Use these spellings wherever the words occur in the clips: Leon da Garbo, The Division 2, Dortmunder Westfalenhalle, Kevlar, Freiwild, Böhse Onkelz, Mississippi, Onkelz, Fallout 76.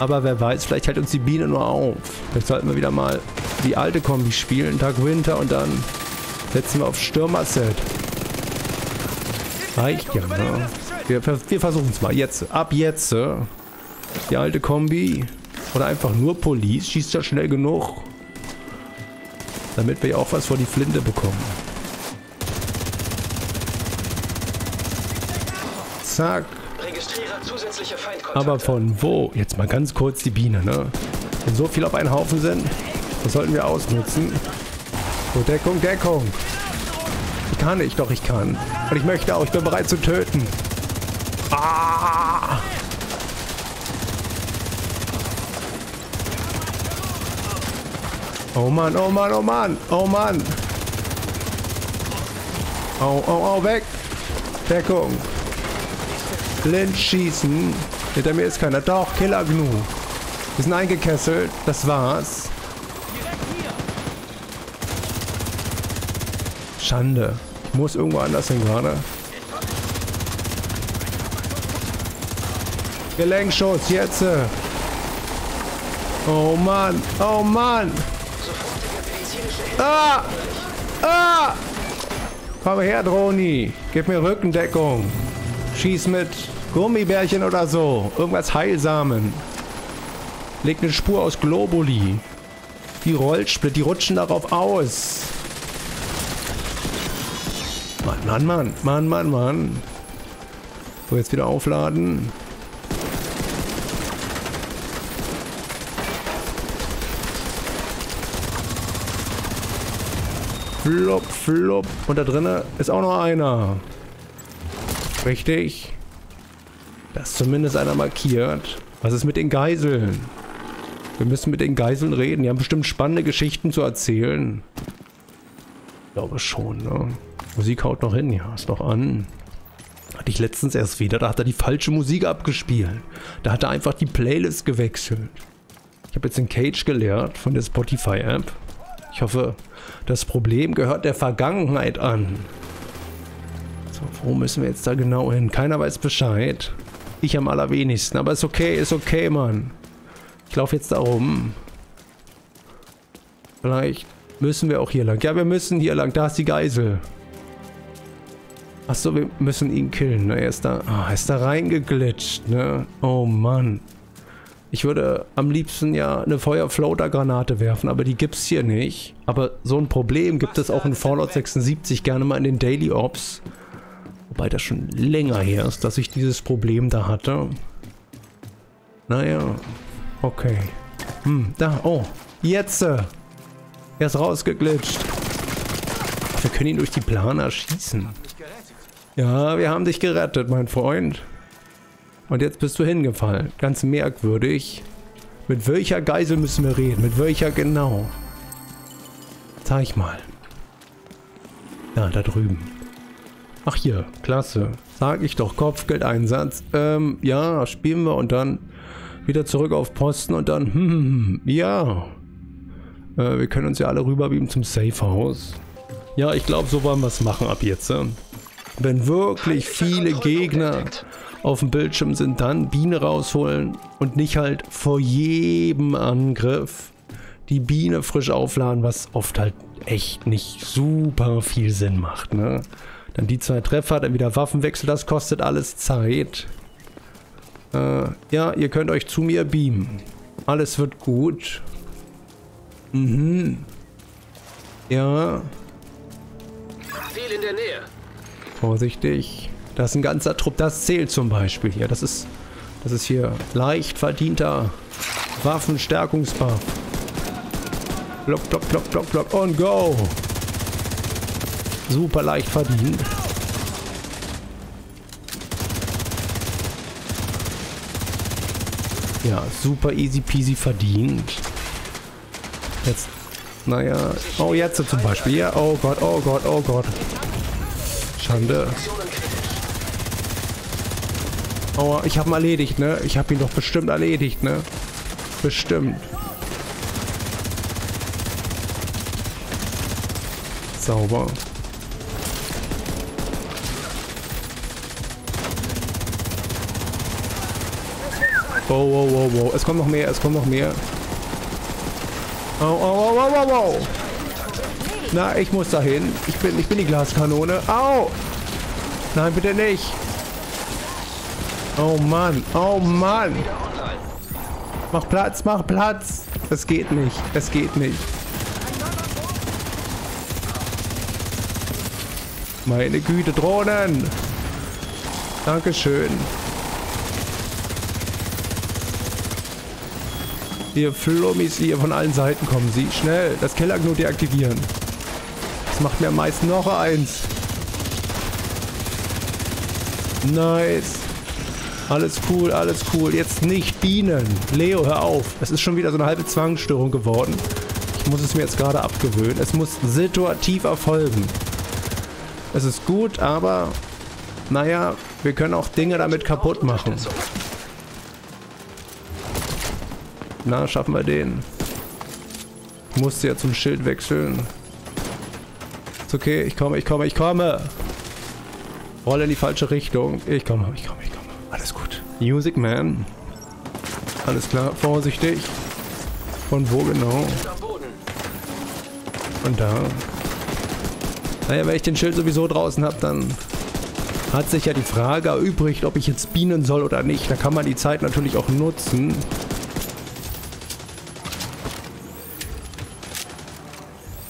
Aber wer weiß, vielleicht hält uns die Biene nur auf. Vielleicht sollten wir wieder mal die alte Kombi spielen. Dark Winter und dann setzen wir auf Stürmer-Set. Reicht ja, ne? Wir versuchen es mal. Jetzt. Ab jetzt. Die alte Kombi. Oder einfach nur Police. Schießt ja schnell genug. Damit wir ja auch was vor die Flinte bekommen. Zack. Aber von wo? Jetzt mal ganz kurz die Biene, ne? Wenn so viel auf einen Haufen sind, das sollten wir ausnutzen. So, Deckung, Deckung. Ich kann nicht, doch ich kann. Und ich möchte auch, ich bin bereit zu töten. Ah! Oh Mann, oh Mann, oh Mann, oh Mann. Oh, oh, oh, weg. Deckung. Blind schießen. Hinter mir ist keiner. Doch, Killer genug. Wir sind eingekesselt. Das war's. Schande. Ich muss irgendwo anders hin gerade. Gelenkschuss, jetzt. Oh Mann, oh Mann. Ah! Ah! Komm her, Droni. Gib mir Rückendeckung. Schieß mit Gummibärchen oder so. Irgendwas Heilsamen. Leg eine Spur aus Globuli. Die Rollsplit, die rutschen darauf aus. Mann, Mann, Mann. Mann, Mann, Mann. So, jetzt wieder aufladen. Flop, flop. Und da drinnen ist auch noch einer. Richtig. Dass zumindest einer markiert. Was ist mit den Geiseln? Wir müssen mit den Geiseln reden. Die haben bestimmt spannende Geschichten zu erzählen. Ich glaube schon, ne? Musik haut noch hin. Ja, ist noch an. Hatte ich letztens erst wieder. Da hat er die falsche Musik abgespielt. Da hat er einfach die Playlist gewechselt. Ich habe jetzt den Cage geleert von der Spotify-App. Ich hoffe, das Problem gehört der Vergangenheit an. Wo müssen wir jetzt da genau hin? Keiner weiß Bescheid. Ich am allerwenigsten. Aber ist okay, Mann. Ich laufe jetzt da rum. Vielleicht müssen wir auch hier lang. Ja, wir müssen hier lang. Da ist die Geisel. Achso, wir müssen ihn killen. Ne? Er ist da, ist da reingeglitscht. Ne? Oh Mann. Ich würde am liebsten ja eine Feuerfloater-Granate werfen, aber die gibt's hier nicht. Aber so ein Problem gibt es auch in Fallout 76 gerne mal in den Daily Ops. Wobei das schon länger her ist, dass ich dieses Problem da hatte. Naja. Okay. Hm, da. Oh. Jetzt. Er ist rausgeglitscht. Ach, wir können ihn durch die Planer schießen. Ja, wir haben dich gerettet, mein Freund. Und jetzt bist du hingefallen. Ganz merkwürdig. Mit welcher Geisel müssen wir reden? Mit welcher genau? Zeig mal. Ja, da drüben. Ach hier, klasse. Sag ich doch, Kopfgeldeinsatz. Ja, spielen wir und dann wieder zurück auf Posten und dann, ja. Wir können uns ja alle rüberbeamen zum Safehouse. Ja, ich glaube, so wollen wir es machen ab jetzt. Wenn wirklich viele Gegner auf dem Bildschirm sind, dann Biene rausholen und nicht halt vor jedem Angriff die Biene frisch aufladen, was oft halt echt nicht super viel Sinn macht, ne? Dann die 2 Treffer, dann wieder Waffenwechsel, das kostet alles Zeit. Ja, ihr könnt euch zu mir beamen. Alles wird gut. Mhm. Ja. Viel in der Nähe. Vorsichtig. Das ist ein ganzer Trupp, das zählt zum Beispiel hier. Das ist hier leicht verdienter Waffenstärkungsbar. Block, block, block, block, block und go. Super leicht verdient. Ja, super easy peasy verdient. Jetzt, naja. Oh, jetzt zum Beispiel. Ja, oh Gott, oh Gott, oh Gott. Schande. Oh, ich hab ihn erledigt, ne? Ich hab ihn doch bestimmt erledigt, ne? Bestimmt. Sauber. Wow, wow, wow, wow. Es kommt noch mehr, es kommt noch mehr. Oh, oh, oh, oh, oh, oh. Na, ich muss dahin. Ich bin die Glaskanone. Au! Nein, bitte nicht. Oh Mann, oh Mann. Mach Platz, mach Platz. Es geht nicht, es geht nicht. Meine Güte, Drohnen. Dankeschön. Ihr Flummis, ihr von allen Seiten kommen sie. Schnell, das Kellerknot deaktivieren. Das macht mir am meisten noch eins. Nice. Alles cool, alles cool. Jetzt nicht Bienen. Leo, hör auf. Es ist schon wieder so eine halbe Zwangsstörung geworden. Ich muss es mir jetzt gerade abgewöhnen. Es muss situativ erfolgen. Es ist gut, aber naja, wir können auch Dinge damit kaputt machen. Na, schaffen wir den. Ich musste ja zum Schild wechseln. Ist okay, ich komme, ich komme, ich komme. Rolle in die falsche Richtung. Ich komme, ich komme, ich komme. Alles gut. Music Man. Alles klar, vorsichtig. Von wo genau? Von da. Naja, wenn ich den Schild sowieso draußen habe, dann hat sich ja die Frage erübrigt, ob ich jetzt beamen soll oder nicht. Da kann man die Zeit natürlich auch nutzen.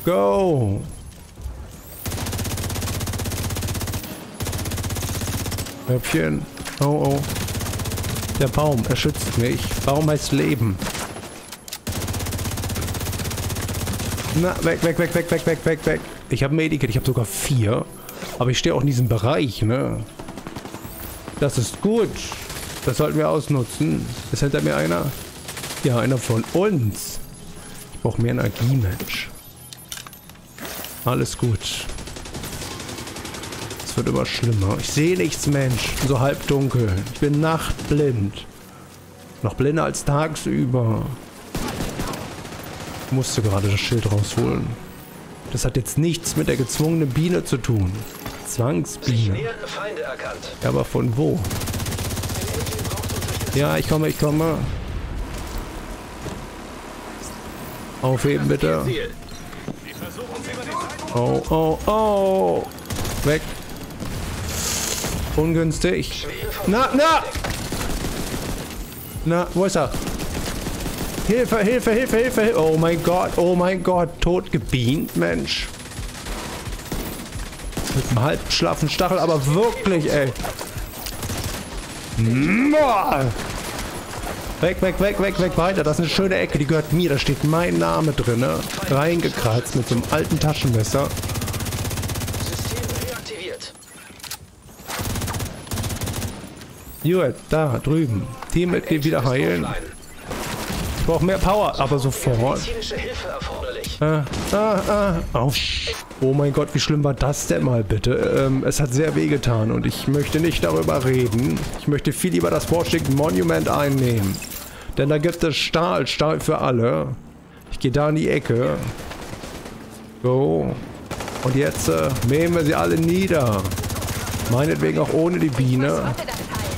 Go! Häppchen. Oh, oh. Der Baum, er schützt mich. Baum heißt Leben. Na, weg, weg, weg, weg, weg, weg, weg, weg. Ich habe Medikit, ich habe sogar 4. Aber ich stehe auch in diesem Bereich, ne? Das ist gut. Das sollten wir ausnutzen. Ist hinter mir einer? Ja, einer von uns. Ich brauche mehr Energie, Mensch. Alles gut. Es wird immer schlimmer. Ich sehe nichts, Mensch. So halb dunkel. Ich bin nachtblind. Noch blinder als tagsüber. Ich musste gerade das Schild rausholen. Das hat jetzt nichts mit der gezwungenen Biene zu tun. Zwangsbiene. Ja, aber von wo? Ja, ich komme, ich komme. Aufheben, bitte. Oh, oh, oh. Weg. Ungünstig. Na, na! Na, wo ist er? Hilfe, Hilfe, Hilfe, Hilfe, Hilfe. Oh mein Gott. Tot gebeamt, Mensch. Mit einem halbschlaffen Stachel, aber wirklich, ey. Weg, weg, weg, weg, weg, weiter. Das ist eine schöne Ecke, die gehört mir. Da steht mein Name drin. Reingekratzt mit so einem alten Taschenmesser. System reaktiviert. Gut, da, drüben. Teammitglied wieder heilen. Ich brauche mehr Power, aber sofort. Oh. Oh mein Gott, wie schlimm war das denn mal bitte? Es hat sehr weh getan und ich möchte nicht darüber reden. Ich möchte viel lieber das Fortschritt Monument einnehmen. Denn da gibt es Stahl, Stahl für alle. Ich gehe da in die Ecke. So. Und jetzt mähen wir sie alle nieder. Meinetwegen auch ohne die Biene.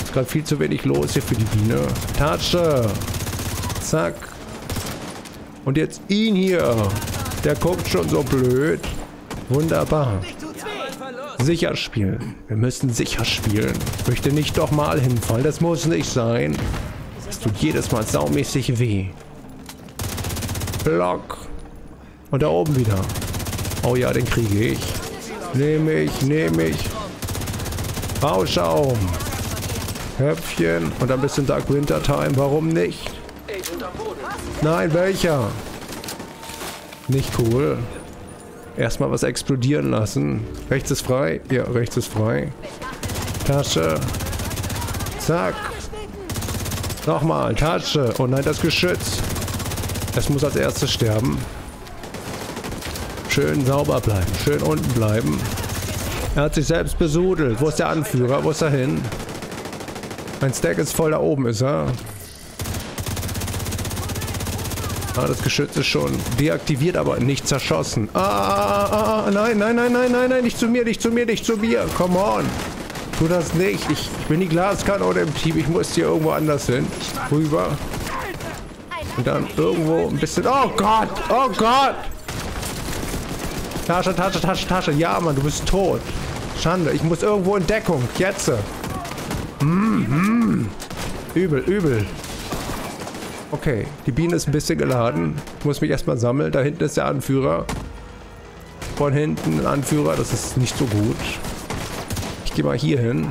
Ist gerade viel zu wenig los hier für die Biene. Tatsche. Zack. Und jetzt ihn hier. Der guckt schon so blöd. Wunderbar. Sicher spielen. Wir müssen sicher spielen. Ich möchte nicht doch mal hinfallen. Das muss nicht sein. Es tut jedes Mal saumäßig weh. Block. Und da oben wieder. Oh ja, den kriege ich. Nehme ich, nehme ich. Bauschaum. Höpfchen. Und ein bisschen Dark Winter Time. Warum nicht? Nein, welcher? Nicht cool. Erstmal was explodieren lassen. Rechts ist frei. Ja, rechts ist frei. Tasche. Zack. Nochmal. Tasche. Oh nein, das Geschütz. Es muss als erstes sterben. Schön sauber bleiben. Schön unten bleiben. Er hat sich selbst besudelt. Wo ist der Anführer? Wo ist er hin? Mein Stack ist voll. Da oben ist er. Ah, das Geschütz ist schon deaktiviert, aber nicht zerschossen. Ah, nein, nein, nein, nein, nein, nein, nicht zu mir, nicht zu mir, nicht zu mir. Come on. Tu das nicht. Ich bin die Glaskanone im Team. Ich muss hier irgendwo anders hin. Rüber. Und dann irgendwo ein bisschen... Oh Gott! Oh Gott! Tasche, Tasche, Tasche, Tasche. Ja, Mann, du bist tot. Schande. Ich muss irgendwo in Deckung. Jetzt. Übel, übel. Okay, die Biene ist ein bisschen geladen. Ich muss mich erstmal sammeln. Da hinten ist der Anführer. Von hinten ein Anführer. Das ist nicht so gut. Ich gehe mal hier hin.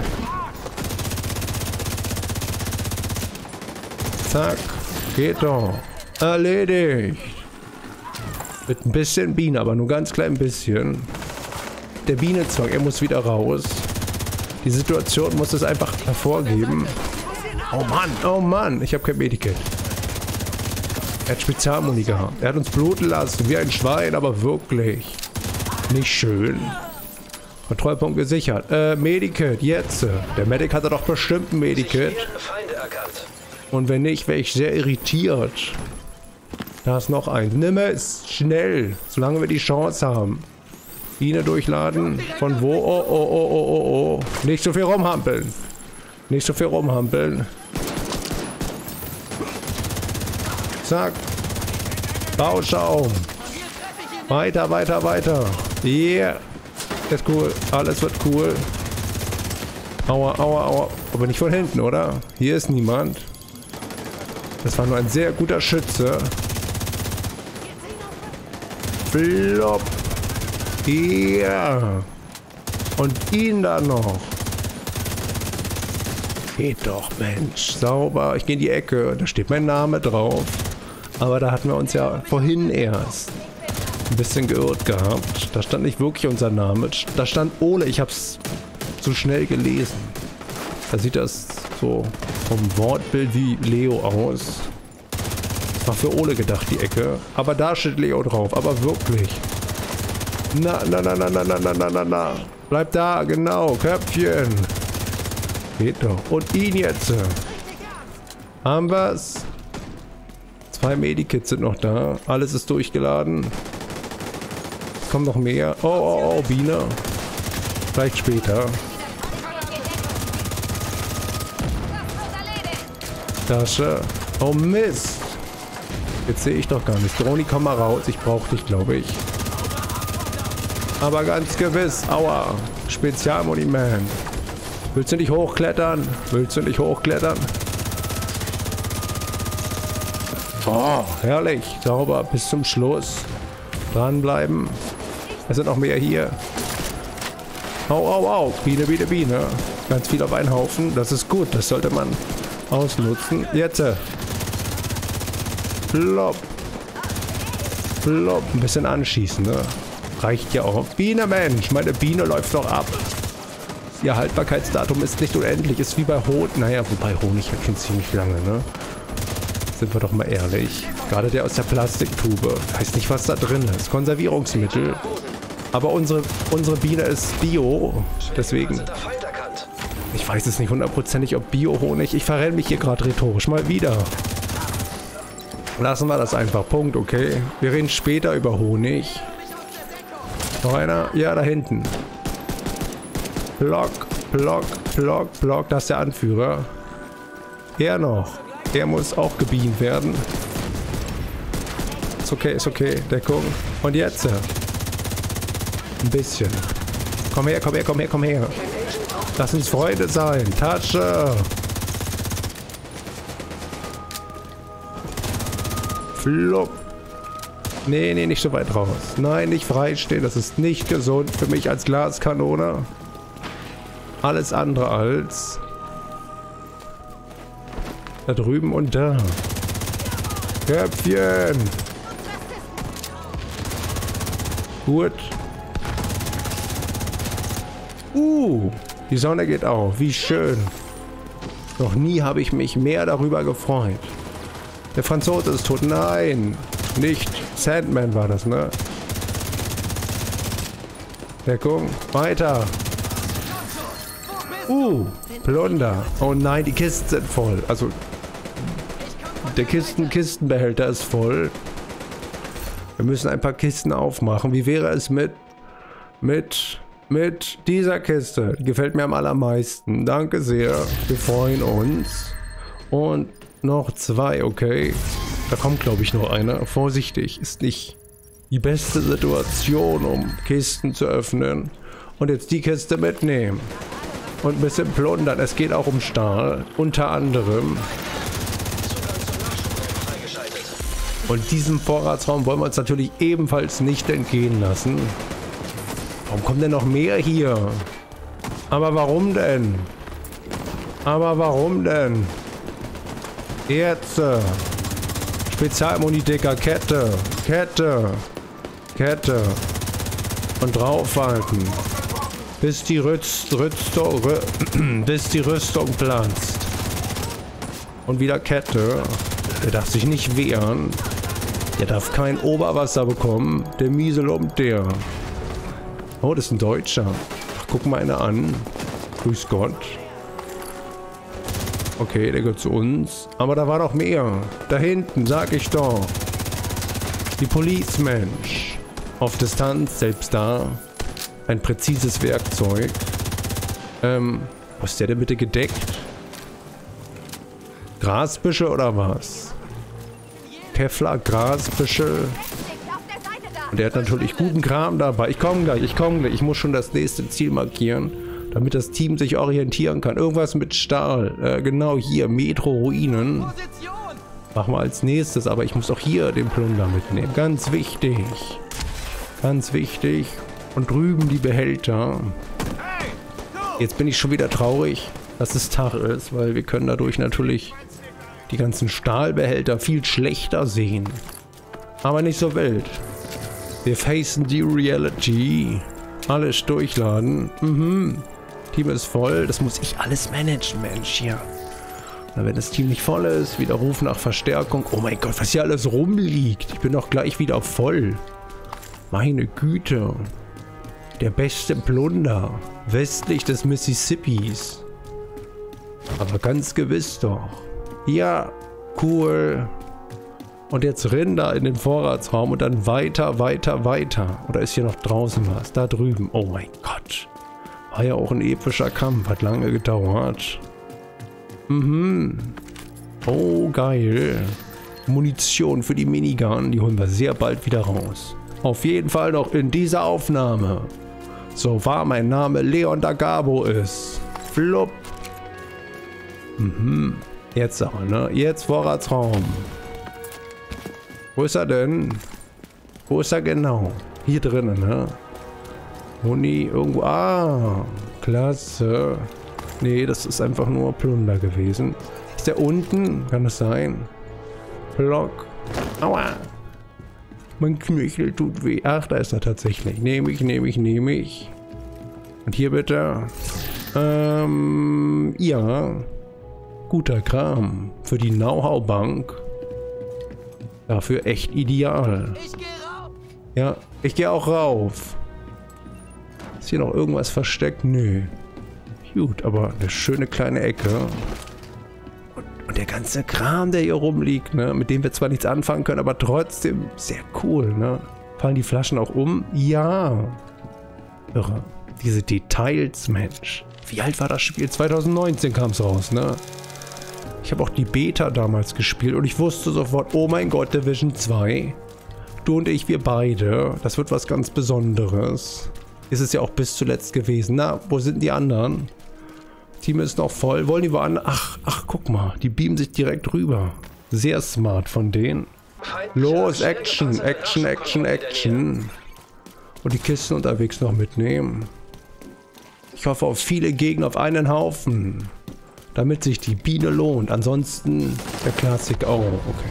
Zack. Geht doch. Erledigt. Mit ein bisschen Biene, aber nur ganz klein bisschen. Der Bienenzwang, er muss wieder raus. Die Situation muss es einfach hervorgeben. Oh Mann, ich habe kein Medikit. Er hat Spezialmuni gehabt. Er hat uns bluten lassen, wie ein Schwein, aber wirklich nicht schön. Kontrollpunkt gesichert. Medikit, jetzt. Der Medic hatte doch bestimmt ein Medikit. Und wenn nicht, wäre ich sehr irritiert. Da ist noch ein. Nimm es, schnell, solange wir die Chance haben. Biene durchladen. Von wo? Oh, oh, oh, oh, oh, oh. Nicht so viel rumhampeln. Nicht so viel rumhampeln. Zack. Bauschaum. Weiter, weiter, weiter. Yeah. Ist cool. Alles wird cool. Aua, aua, aua. Aber nicht von hinten, oder? Hier ist niemand. Das war nur ein sehr guter Schütze. Flop. Ja. Und ihn dann noch. Geht doch, Mensch. Sauber. Ich gehe in die Ecke. Da steht mein Name drauf. Aber da hatten wir uns ja vorhin erst ein bisschen geirrt gehabt. Da stand nicht wirklich unser Name. Da stand Ole. Ich habe es zu schnell gelesen. Da sieht das so vom Wortbild wie Leo aus. Das war für Ole gedacht, die Ecke. Aber da steht Leo drauf. Aber wirklich. Na, na, na, na, na, na, na, na, na, na. Bleib da, genau. Köpfchen. Geht doch. Und ihn jetzt. Haben wir's? 2 Medikits sind noch da. Alles ist durchgeladen. Es kommen noch mehr. Oh, oh, oh, Biene. Vielleicht später. Tasche. Oh, Mist. Jetzt sehe ich doch gar nicht. Droni, komm mal raus. Ich brauche dich, glaube ich. Aber ganz gewiss. Aua. Spezialmuni, man. Willst du nicht hochklettern? Willst du nicht hochklettern? Oh, herrlich. Sauber. Bis zum Schluss. Dranbleiben. Es sind noch mehr hier. Au, au, au. Biene, Biene, Biene. Ganz viel auf einen Haufen. Das ist gut. Das sollte man ausnutzen. Jetzt. Plop. Plop. Ein bisschen anschießen, ne? Reicht ja auch. Biene, Mensch. Meine Biene läuft doch ab. Ihr Haltbarkeitsdatum ist nicht unendlich. Ist wie bei Honig. Naja, wobei Honig hat schon ziemlich lange, ne? Sind wir doch mal ehrlich. Gerade der aus der Plastiktube. Weiß nicht, was da drin ist. Konservierungsmittel. Aber unsere Biene ist Bio. Deswegen. Ich weiß es nicht hundertprozentig, ob Bio-Honig. Ich verrenne mich hier gerade rhetorisch mal wieder. Lassen wir das einfach. Punkt, okay? Wir reden später über Honig. Noch einer? Ja, da hinten. Block, Block, Block, Block. Das ist der Anführer. Er noch. Er muss auch gebeamt werden. Ist okay, ist okay. Deckung. Und jetzt. Ein bisschen. Komm her, komm her, komm her, komm her. Lass uns Freunde sein. Tasche. Flop. Nee, nee, nicht so weit raus. Nein, nicht freistehen. Das ist nicht gesund für mich als Glaskanone. Alles andere als... Da drüben und da. Köpfchen. Gut. Die Sonne geht auf. Wie schön. Noch nie habe ich mich mehr darüber gefreut. Der Franzose ist tot. Nein. Nicht. Sandman war das, ne? Deckung. Weiter. Plunder. Oh nein, die Kisten sind voll. Also, der Kistenbehälter ist voll. Wir müssen ein paar Kisten aufmachen. Wie wäre es mit mit dieser Kiste. Gefällt mir am allermeisten. Danke sehr. Wir freuen uns. Und noch zwei, okay. Da kommt, glaube ich, noch einer. Vorsichtig, ist nicht die beste Situation, um Kisten zu öffnen. Und jetzt die Kiste mitnehmen. Und ein bisschen plundern. Es geht auch um Stahl. Unter anderem. Und diesem Vorratsraum wollen wir uns natürlich ebenfalls nicht entgehen lassen. Warum kommen denn noch mehr hier? Aber warum denn? Aber warum denn? Jetzt. Spezialmuni, Dicker. Kette. Kette. Kette. Und draufhalten. Bis die Rüstung platzt. Und wieder Kette. Der darf sich nicht wehren. Der darf kein Oberwasser bekommen. Der miese Lump, der. Oh, das ist ein Deutscher. Ach, guck mal einer an. Grüß Gott. Okay, der gehört zu uns. Aber da war doch mehr. Da hinten, sag ich doch. Die Polizei, Mensch. Auf Distanz, selbst da. Ein präzises Werkzeug. Was ist der denn bitte gedeckt? Grasbüsche oder was? Kevlar, Grasbüsche. Und der hat natürlich guten Kram dabei. Ich komme gleich, ich komme gleich. Ich muss schon das nächste Ziel markieren, damit das Team sich orientieren kann. Irgendwas mit Stahl. Genau hier, Metro-Ruinen. Machen wir als nächstes, aber ich muss auch hier den Plunder mitnehmen. Ganz wichtig. Ganz wichtig. Und drüben die Behälter. Jetzt bin ich schon wieder traurig, dass es Tag ist, weil wir können dadurch natürlich die ganzen Stahlbehälter viel schlechter sehen. Aber nicht so wild. Wir facen die Reality. Alles durchladen. Mhm. Team ist voll. Das muss ich alles managen, Mensch, hier. Na, wenn das Team nicht voll ist, wieder Ruf nach Verstärkung. Oh mein Gott, was hier alles rumliegt. Ich bin doch gleich wieder voll. Meine Güte. Der beste Plunder westlich des Mississippis. Aber ganz gewiss doch. Ja, cool. Und jetzt Rinder in den Vorratsraum und dann weiter, weiter, weiter. Oder ist hier noch draußen was? Da drüben. Oh mein Gott. War ja auch ein epischer Kampf. Hat lange gedauert. Mhm. Oh, geil. Munition für die Minigun. Die holen wir sehr bald wieder raus. Auf jeden Fall noch in dieser Aufnahme. So wahr mein Name Leon da Garbo ist. Flupp. Mhm. Jetzt aber, ne? Jetzt Vorratsraum. Wo ist er denn? Wo ist er genau? Hier drinnen, ne? Muni, irgendwo. Ah, klasse. Nee, das ist einfach nur Plunder gewesen. Ist der unten? Kann das sein? Block. Aua. Mein Knöchel tut weh. Ach, da ist er tatsächlich. Nehme ich, nehme ich, nehme ich. Und hier bitte. Ja. Guter Kram. Für die Know-how-Bank. Dafür echt ideal. Ich gehe rauf. Ja, ich gehe auch rauf. Ist hier noch irgendwas versteckt? Nö. Gut, aber eine schöne kleine Ecke. Und der ganze Kram, der hier rumliegt, ne, mit dem wir zwar nichts anfangen können, aber trotzdem sehr cool, ne? Fallen die Flaschen auch um? Ja. Irre. Diese Details, Mensch. Wie alt war das Spiel? 2019 kam es raus, ne? Ich habe auch die Beta damals gespielt und ich wusste sofort, oh mein Gott, Division 2. Du und ich, wir beide. Das wird was ganz Besonderes. Ist es ja auch bis zuletzt gewesen. Na, wo sind die anderen? Team ist noch voll. Wollen die woanders? Ach, guck mal. Die beamen sich direkt rüber. Sehr smart von denen. Los, Action, Action, Action, Action. Und die Kisten unterwegs noch mitnehmen. Ich hoffe auf viele Gegner auf einen Haufen. Damit sich die Biene lohnt. Ansonsten der Klassik auch. Okay.